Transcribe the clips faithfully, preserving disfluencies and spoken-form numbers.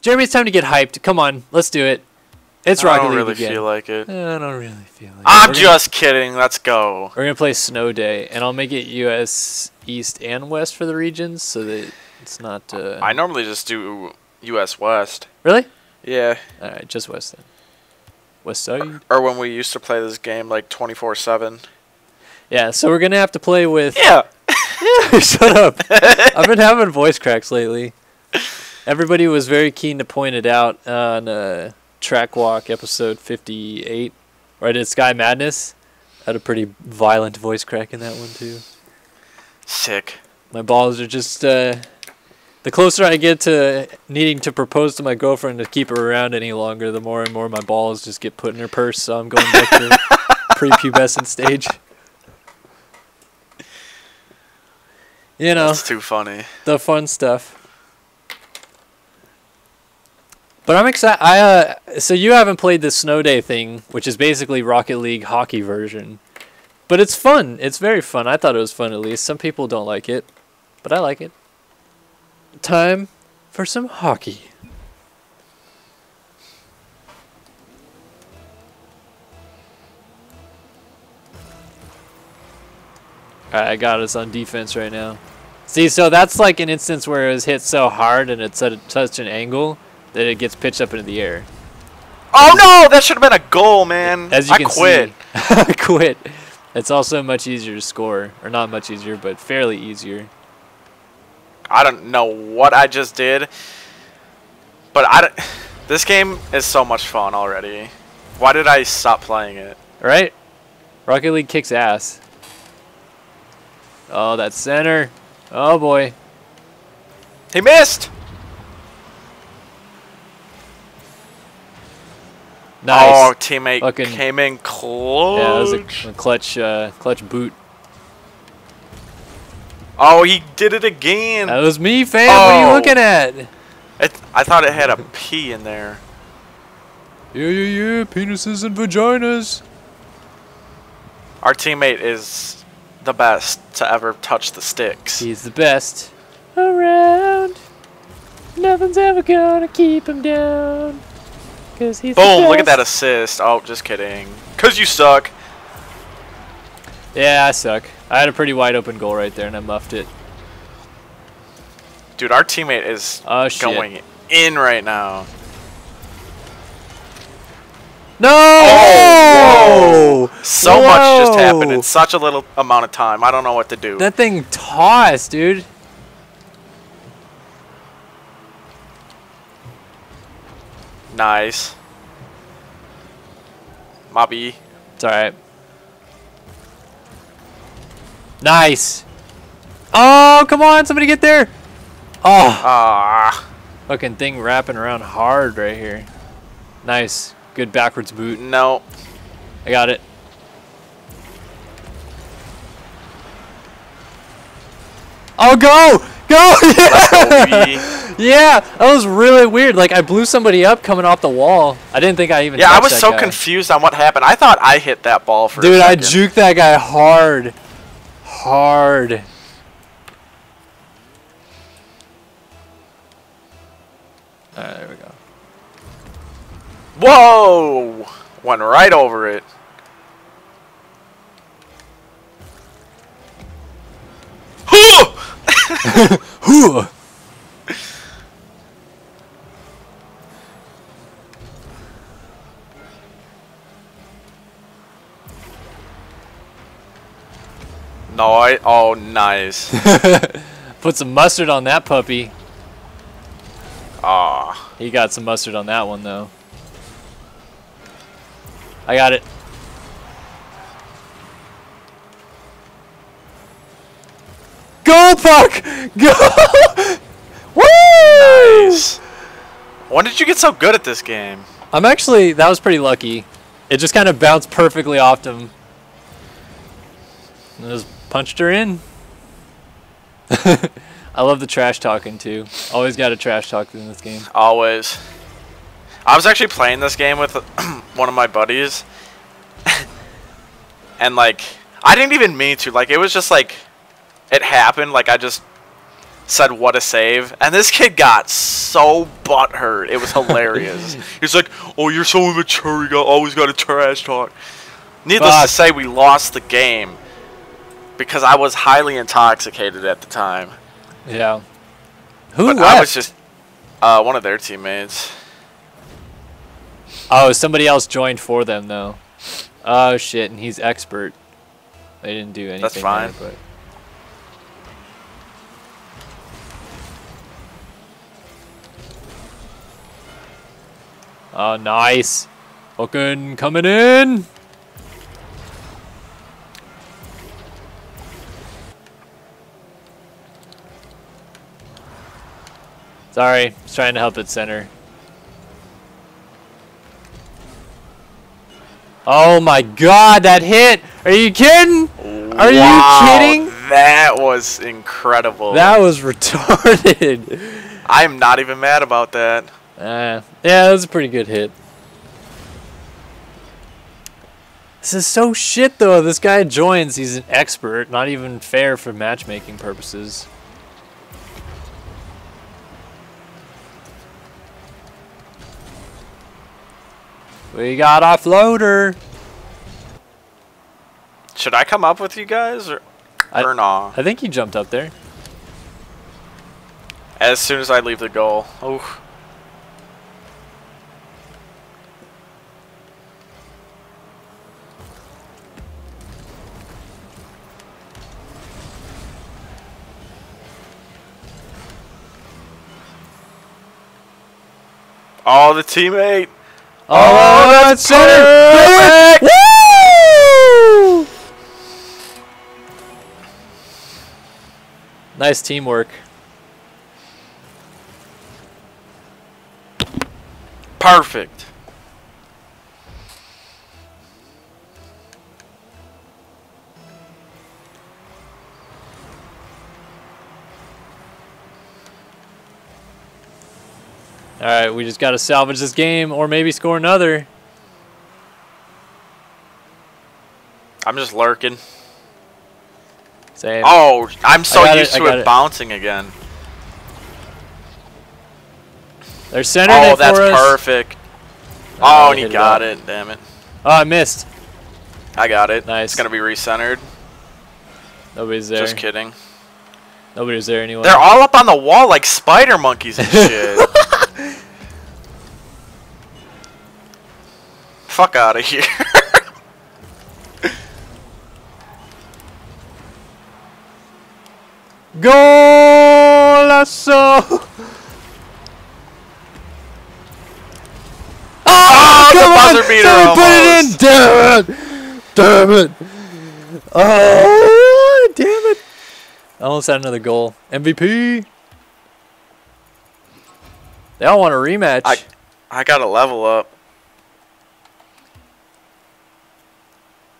Jeremy, it's time to get hyped. Come on, let's do it. It's Rocket League. I don't really again. feel like it. I don't really feel like I'm it. I'm just gonna, kidding. Let's go. We're going to play Snow Day, and I'll make it U S East and West for the regions so that it's not... Uh, I normally just do U S West. Really? Yeah. All right, just West then. West side. Or, or when we used to play this game like twenty-four seven. Yeah, so we're going to have to play with... Yeah. Shut up. I've been having voice cracks lately. Everybody was very keen to point it out on... Uh, Track Walk episode fifty-eight, where I did Sky Madness. I had a pretty violent voice crack in that one too. Sick. My balls are just uh the closer I get to needing to propose to my girlfriend to keep her around any longer, the more and more my balls just get put in her purse, so I'm going back to prepubescent stage. You know, that's too funny. The fun stuff. But I'm excited. I uh, so you haven't played the Snow Day thing, which is basically Rocket League hockey version. But it's fun. It's very fun. I thought it was fun, at least. Some people don't like it, but I like it. Time for some hockey. All right, I got us on defense right now. See, so that's like an instance where it was hit so hard and it's at such an angle that it gets pitched up into the air. Oh no! That should have been a goal, man. As you I can quit. See, I quit. It's also much easier to score. Or not much easier, but fairly easier. I don't know what I just did. But I don't, this game is so much fun already. Why did I stop playing it? Right? Rocket League kicks ass. Oh, that's center. Oh boy. He missed! Nice. Oh, teammate Fucking, came in clutch. Yeah, that was a, a clutch, uh, clutch boot. Oh, he did it again. That was me, fam. Oh. What are you looking at? It, I thought it had a P in there. Yeah, yeah, yeah. Penises and vaginas. Our teammate is the best to ever touch the sticks. He's the best around. Nothing's ever gonna keep him down. He's Boom, look at that assist. Oh, just kidding. Because you suck. Yeah, I suck. I had a pretty wide open goal right there, and I muffed it. Dude, our teammate is oh, going in right now. No! Oh, whoa. So whoa. much just happened in such a little amount of time. I don't know what to do. That thing tossed, dude. Nice. Mobby. It's alright. Nice. Oh, come on. Somebody get there. Oh. Ah. Fucking thing wrapping around hard right here. Nice. Good backwards boot. No. I got it. Oh, go. Go. Yeah. Yeah, that was really weird. Like, I blew somebody up coming off the wall. I didn't think I even Yeah, I was so guy. confused on what happened. I thought I hit that ball for Dude, a second. Dude, I juked that guy hard. Hard. All right, there we go. Whoa! Went right over it. Hoo! No, I, oh, nice. Put some mustard on that puppy. Ah, he got some mustard on that one, though. I got it. Go, Puck! Go! Woo! Nice. When did you get so good at this game? I'm actually, that was pretty lucky. It just kind of bounced perfectly off him. It was punched her in. I love the trash talking too. Always got to trash talk in this game. Always. I was actually playing this game with one of my buddies, and like I didn't even mean to. Like it was just like it happened. Like I just said what a save, and this kid got so butthurt. It was hilarious. He's like, "Oh, you're so immature. You got, always got a trash talk." Needless Fuck. to say, we lost the game because I was highly intoxicated at the time. Yeah. Who but left? I was just uh, one of their teammates. Oh, somebody else joined for them though. Oh shit, and he's expert. They didn't do anything. That's fine. There, but oh, nice. Fucking coming in. Sorry, just trying to help at center. Oh my god, that hit! Are you kidding? Are wow, you kidding? That was incredible. That was retarded. I'm not even mad about that. Uh, yeah, that was a pretty good hit. This is so shit, though. This guy joins. He's an expert. Not even fair for matchmaking purposes. We got our floater. Should I come up with you guys? Or, I, or nah? I think he jumped up there. As soon as I leave the goal. Oh. Oh, the teammate! Oh, oh that's perfect! Woo! Nice teamwork. Perfect. All right, we just got to salvage this game or maybe score another. I'm just lurking. Same. Oh, I'm so used to it bouncing again. They're centering it for us. Oh, that's perfect. Oh, and he got it. Damn it. Oh, I missed. I got it. Nice. It's going to be recentered. Nobody's there. Just kidding. Nobody's there anyway. They're all up on the wall like spider monkeys and shit. Fuck out of here. Golasso! Oh, oh come the buzzer on! Beater Somebody put it in! Damn it! Damn it! Oh, damn it! I almost had another goal. M V P! They all want a rematch. I, I gotta level up.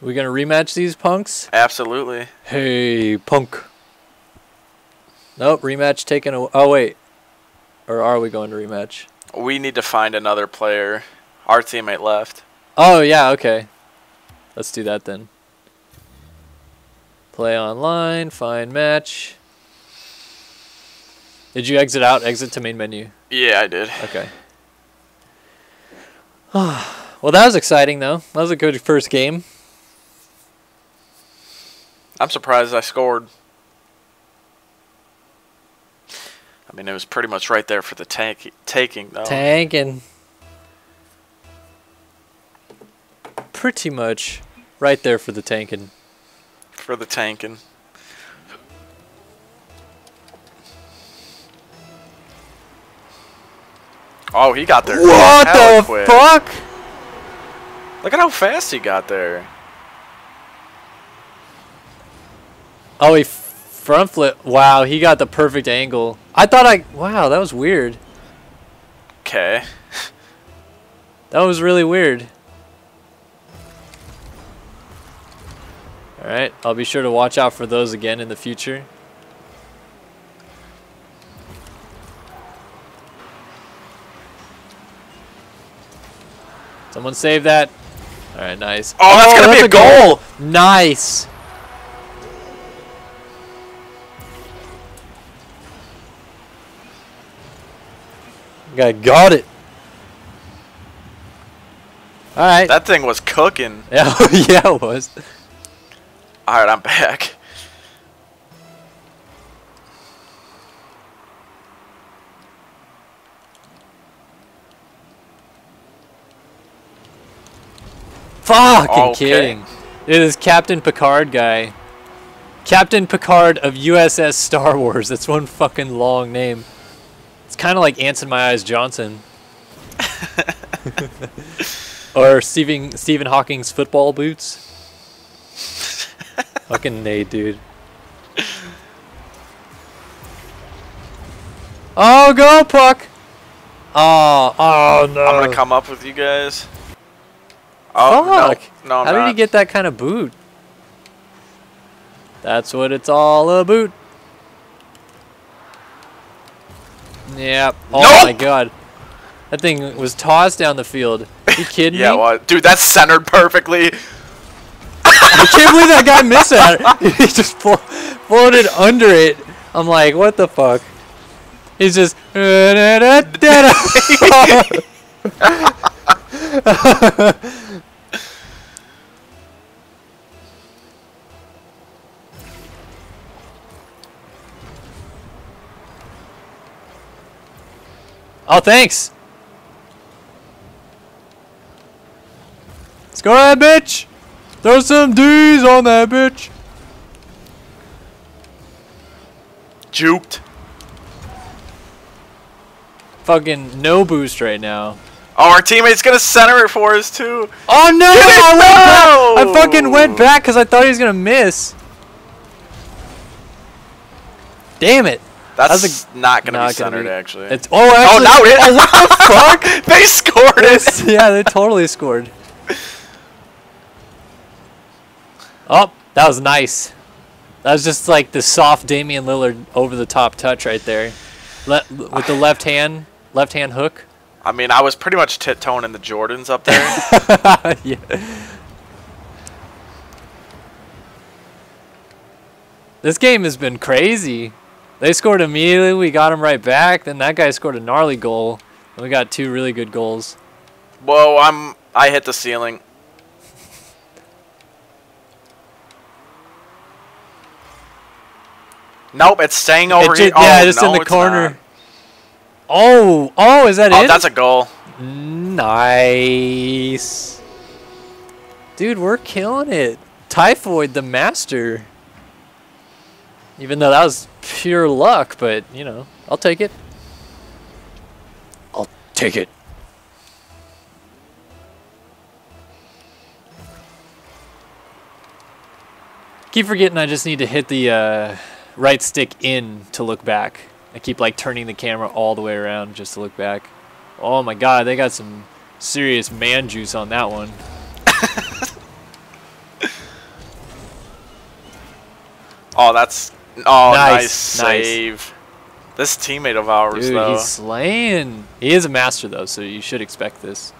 We gonna rematch these punks? Absolutely. Hey, punk. Nope, rematch taken away. Oh, wait. Or are we going to rematch? We need to find another player. Our teammate left. Oh, yeah, okay. Let's do that then. Play online, find match. Did you exit out? Exit to main menu? Yeah, I did. Okay. Well, that was exciting, though. That was a good first game. I'm surprised I scored. I mean, it was pretty much right there for the tank taking, though. Tanking. Pretty much right there for the tanking. For the tanking. Oh, he got there. What the quick. fuck? Look at how fast he got there. Oh, he front flip. Wow, he got the perfect angle. I thought I... Wow, that was weird. Okay. That was really weird. Alright, I'll be sure to watch out for those again in the future. Someone save that. Alright, nice. Oh, that's oh, going to be a goal. goal. Nice. I got it. All right. That thing was cooking. Yeah, yeah, it was. All right, I'm back. Fucking okay. Kidding. It is Captain Picard guy. Captain Picard of U S S Star Wars. That's one fucking long name. It's kind of like Ants in My Eyes Johnson. Or Stephen, Stephen Hawking's football boots. Fucking nade, dude. Oh, go Puck! Oh, oh no. I'm gonna come up with you guys. Oh, fuck. No, no, I'm How not. did he get that kind of boot? That's what it's all about. Yeah. Oh nope. my god. That thing was tossed down the field. Are you kidding yeah, me? Yeah, well, dude, that's centered perfectly. I can't believe that guy missed that. He just floated under it. I'm like, what the fuck? He's just. Oh, thanks. Score that bitch. Throw some D's on that bitch. Juked. Fucking no boost right now. Oh, our teammate's gonna center it for us too. Oh no! I, went back. I fucking went back because I thought he was gonna miss. Damn it. That's, That's a, not going to be centered, be, actually. It's, oh, actually. Oh, now it. Oh, what the fuck? They scored it. Yeah, they totally scored. Oh, that was nice. That was just like the soft Damian Lillard over-the-top touch right there. Le with the left hand, left hand hook. I mean, I was pretty much tiptoeing in the Jordans up there. Yeah. This game has been crazy. They scored immediately, we got him right back, then that guy scored a gnarly goal, and we got two really good goals. Whoa, I'm, I hit the ceiling. Nope, it's staying over it here. Oh, yeah, just no, in the corner. Not. Oh, oh, is that oh, it? Oh, that's a goal. Nice. Dude, we're killing it. Typhoid, the master. Even though that was pure luck, but, you know, I'll take it. I'll take it. Keep forgetting I just need to hit the uh, right stick in to look back. I keep, like, turning the camera all the way around just to look back. Oh, my God, they got some serious man juice on that one. Oh, that's... Oh, nice, nice save. Nice. This teammate of ours, Dude, though. Dude, he's slaying. He is a master, though, so you should expect this.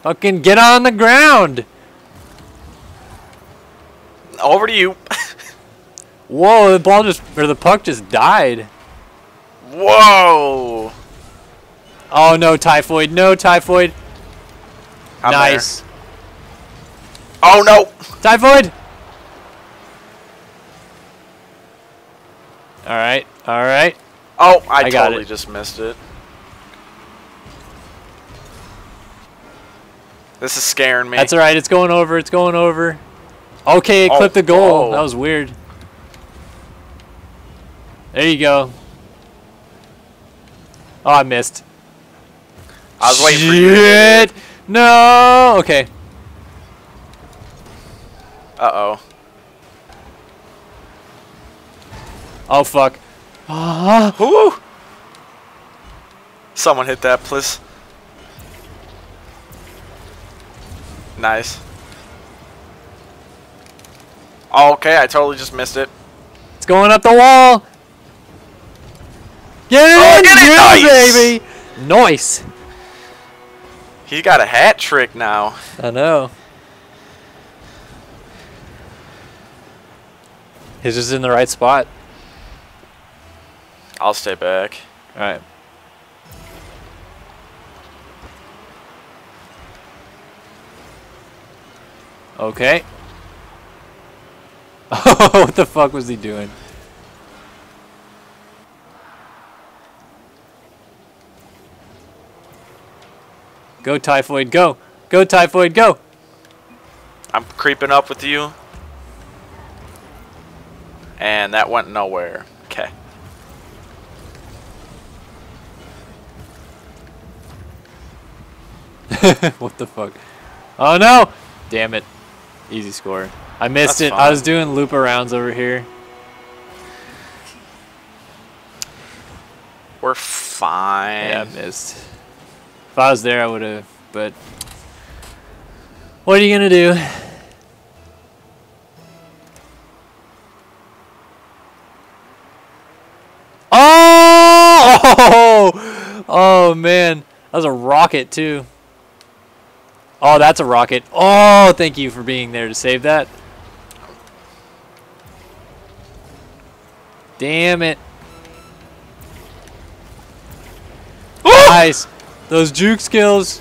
Fucking get on the ground. Over to you. Whoa, the ball just... Or the puck just died. Whoa. Oh, no, Typhoid. No, Typhoid. I'm nice. There. Oh, no. Typhoid. All right. All right. Oh, I, I totally just missed it. This is scaring me. That's all right. It's going over. It's going over. Okay, it oh, clipped the goal. Whoa. That was weird. There you go. Oh, I missed. I was waiting for you. Shit! No! Okay. Uh-oh. Oh, fuck. Uh-huh. Woo! Someone hit that, please. Nice. Oh, okay, I totally just missed it. It's going up the wall! Get it! Oh, get it! Nice! Baby! Nice! He's got a hat trick now. I know. He's just in the right spot. I'll stay back. All right. Okay. Oh, what the fuck was he doing? Go, Typhoid, go! Go, Typhoid, go! I'm creeping up with you. And that went nowhere. Okay. What the fuck? Oh no! Damn it. Easy score. I missed it. That's fine. I was doing loop arounds over here. We're fine. Yeah, I missed. If I was there, I would have, but what are you going to do? Oh! Oh, man. That was a rocket, too. Oh, that's a rocket. Oh, thank you for being there to save that. Damn it. Ooh! Nice. Those juke skills.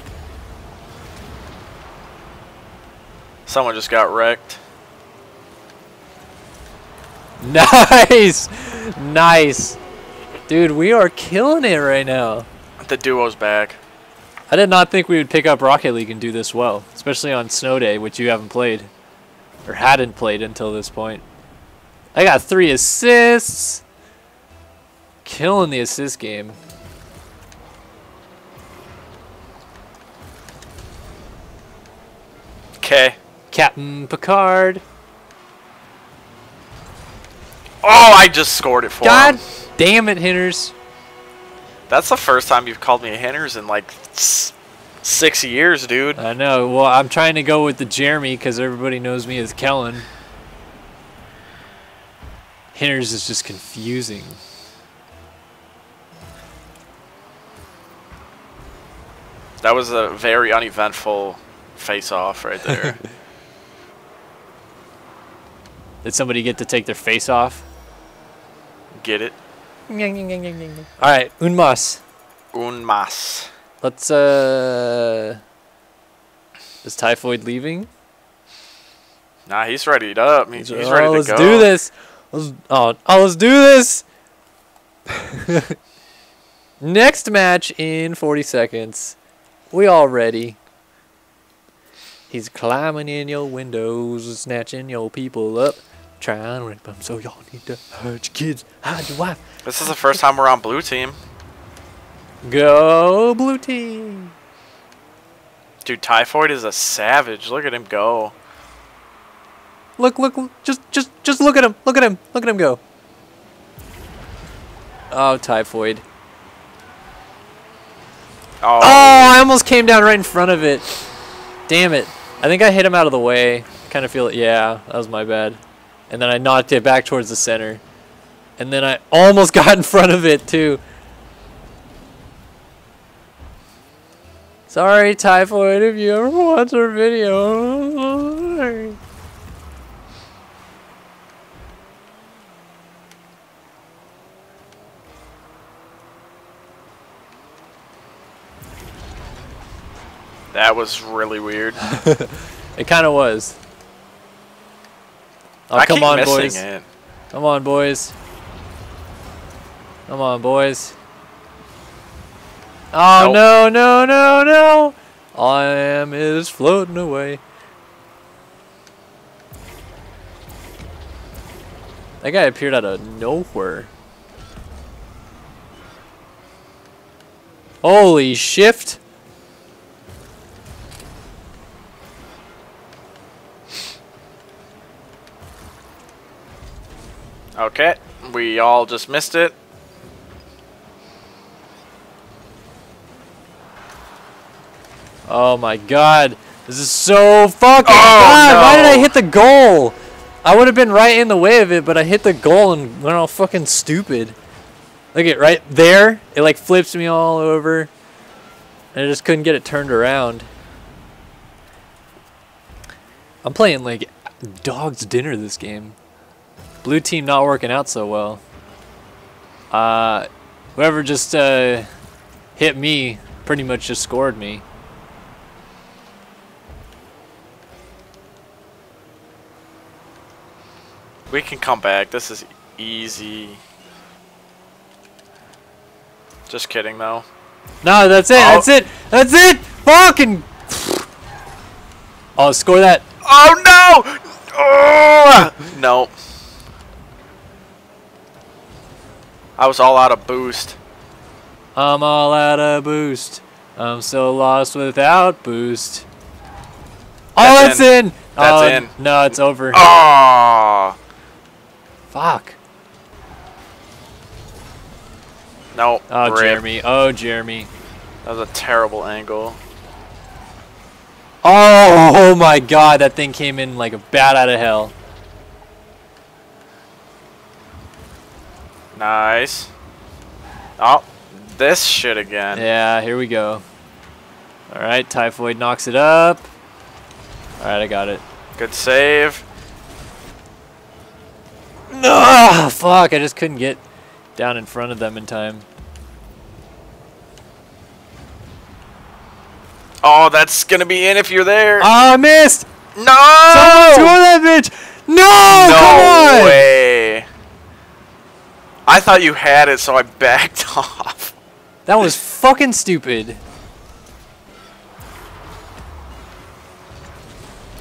Someone just got wrecked. Nice. Nice. Dude, we are killing it right now. The duo's back. I did not think we would pick up Rocket League and do this well, especially on Snow Day, which you haven't played, or hadn't played until this point. I got three assists. Killing the assist game. Okay. Captain Picard. Oh, I just scored it for God him. God damn it, Hinners. That's the first time you've called me a Hinners in like six years, dude. I know. Well, I'm trying to go with the Jeremy because everybody knows me as Kellen. Hinners is just confusing. That was a very uneventful face off right there. Did somebody get to take their face off? Get it? Alright, un mas. Un mas. Let's, uh. Is Typhoid leaving? Nah, he's readied up. He's, he's ready oh, to let's go. Let's do this. Let's, oh, oh, let's do this. Next match in forty seconds. We all ready. He's climbing in your windows, snatching your people up, trying to rape them. So y'all need to hide your kids, hide your wife. This is the first time we're on blue team. Go blue team. Dude, Typhoid is a savage. Look at him go. Look, look, look. Just, just, just look at him. Look at him. Look at him go. Oh, Typhoid. Oh, oh I almost came down right in front of it. Damn it. I think I hit him out of the way. Kind of feel it. Yeah, that was my bad. And then I knocked it back towards the center. And then I almost got in front of it, too. Sorry, Typhoid, if you ever watch our video. That was really weird. It kind of was. Oh, I come keep on, missing boys. It. Come on, boys. Come on, boys. Oh, nope. no, no, no, no. All I am is floating away. That guy appeared out of nowhere. Holy shift. Okay, we all just missed it. Oh my god. This is so fucking bad. Oh, no. Why did I hit the goal? I would have been right in the way of it, but I hit the goal and went all fucking stupid. Look at right there. It like flips me all over. And I just couldn't get it turned around. I'm playing like dog's dinner this game. Blue team not working out so well. Uh, whoever just uh, hit me pretty much just scored me. We can come back. This is easy. Just kidding, though. No, that's it. Oh. That's it. That's it. Fucking. Oh, score that. Oh, no. Oh. No. I was all out of boost. I'm all out of boost. I'm so lost without boost. That's oh, it's in. in. That's oh, in. No, it's over. Oh. Fuck. No. Oh, rip. Jeremy. Oh, Jeremy. That was a terrible angle. Oh, oh my God. That thing came in like a bat out of hell. Nice. Oh, this shit again. Yeah, here we go. All right, Typhoid knocks it up. All right, I got it. Good save. No, fuck. I just couldn't get down in front of them in time. Oh, that's gonna be in if you're there. Ah, oh, missed. No. Someone score that bitch. No. No come on. Way. I thought you had it, so I backed off. That was fucking stupid.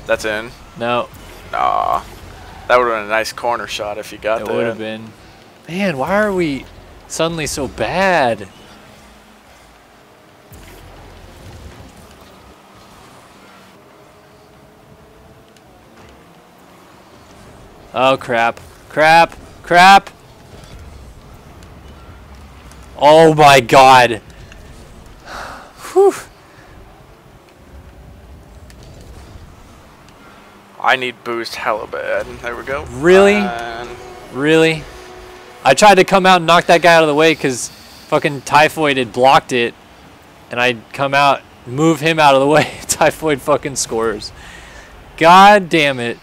That's in. No. Nah. That would have been a nice corner shot if you got that. It would have been. Man, why are we suddenly so bad? Oh, crap. Crap. Crap. Oh, my God. Whew. I need boost hella bad. There we go. Really? And really? I tried to come out and knock that guy out of the way because fucking Typhoid had blocked it. And I'd come out, move him out of the way. Typhoid fucking scores. God damn it.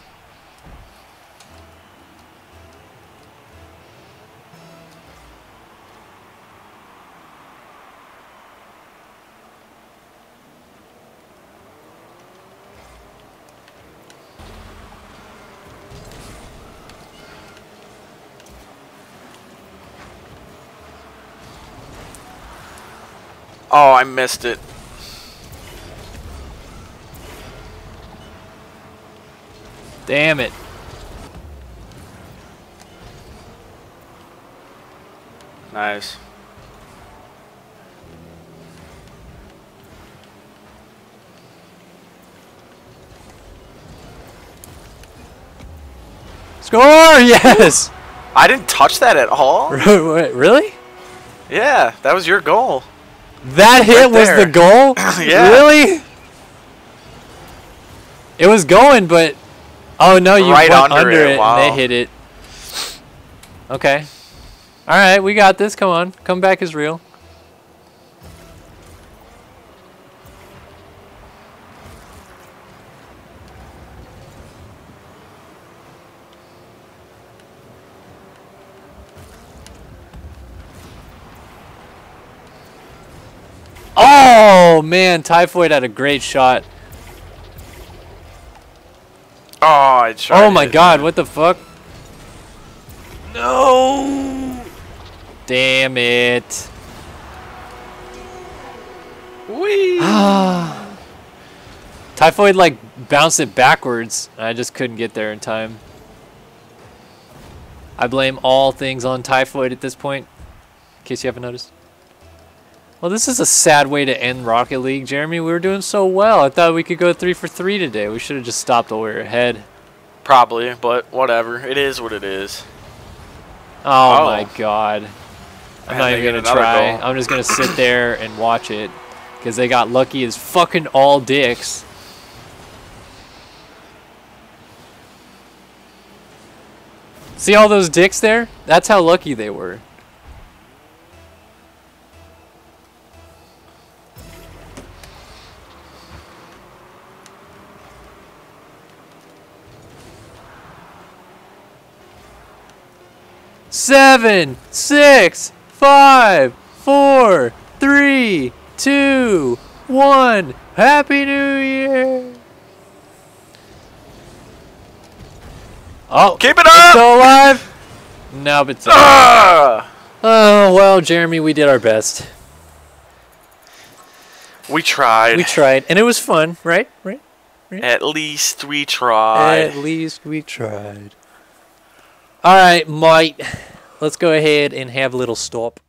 Oh, I missed it. Damn it. Nice. Score! Yes! I didn't touch that at all. Really? Yeah, that was your goal. That hit right was there. The goal? Yeah. Really? It was going, but... Oh, no, you right went under, under it, it wow. and they hit it. Okay. All right, we got this. Come on. Comeback is real. Oh, man, Typhoid had a great shot. Oh, I tried. Oh, my God, what the fuck? No! Damn it. Whee! Typhoid, like, bounced it backwards, and I just couldn't get there in time. I blame all things on Typhoid at this point, in case you haven't noticed. Well, this is a sad way to end Rocket League, Jeremy. We were doing so well. I thought we could go three for three today. We should have just stopped while we were ahead. Probably, but whatever. It is what it is. Oh, oh. my God. I'm not even going to try. Goal. I'm just going to sit there and watch it because they got lucky as fucking all dicks. See all those dicks there? That's how lucky they were. seven, six, five, four, three, two, one. Happy New Year! Oh, keep it up! It's still alive? Nope, it's alive. Ah! Oh, well, Jeremy, we did our best. We tried. We tried, and it was fun, right? Right? Right? At least we tried. At least we tried. All right, mate. Let's go ahead and have a little stop.